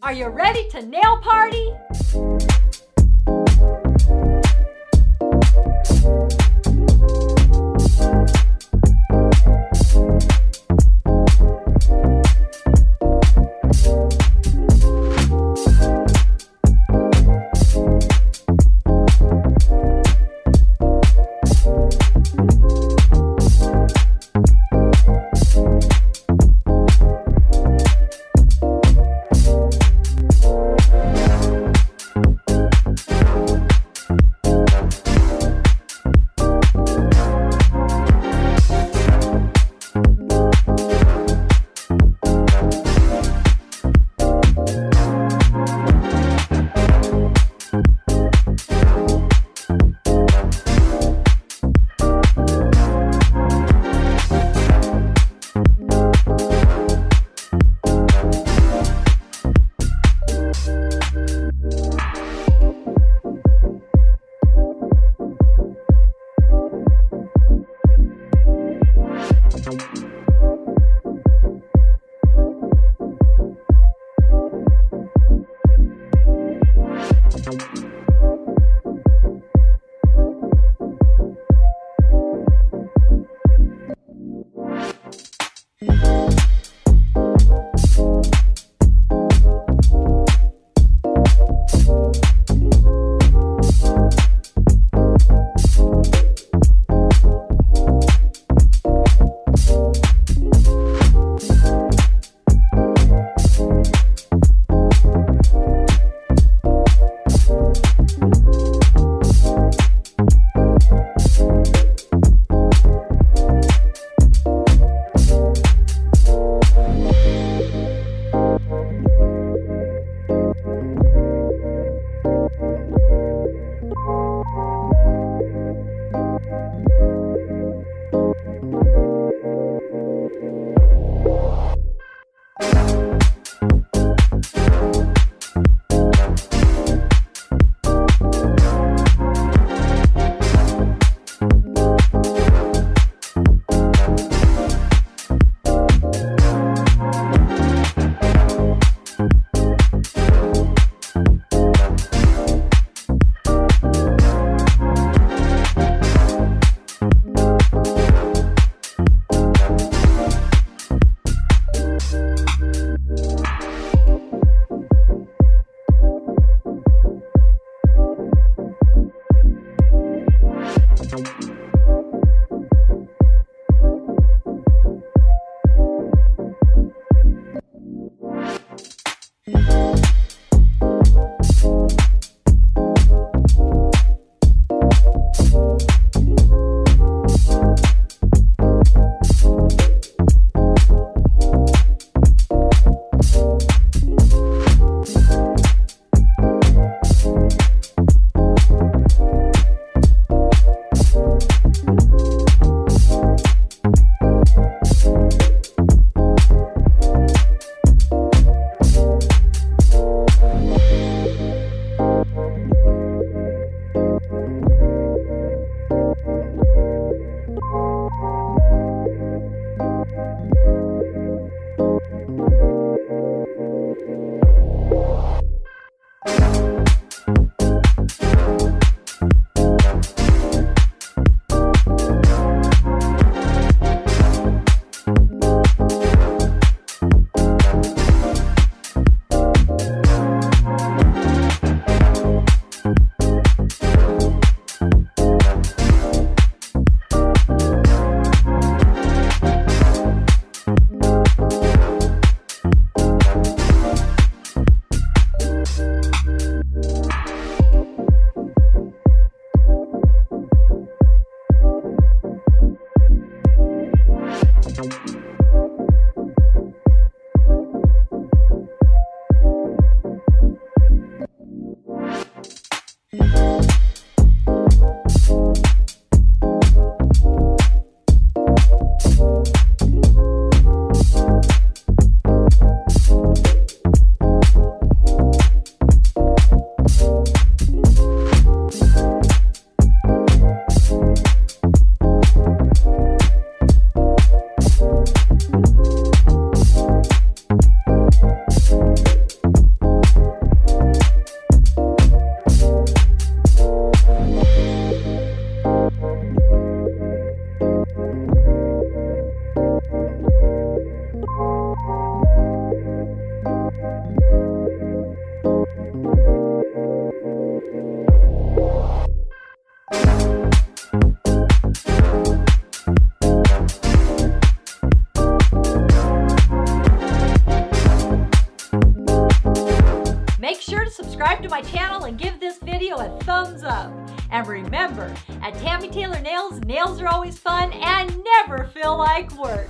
Are you ready to nail party? video a thumbs up. And remember, at Tammy Taylor Nails, nails are always fun and never feel like work.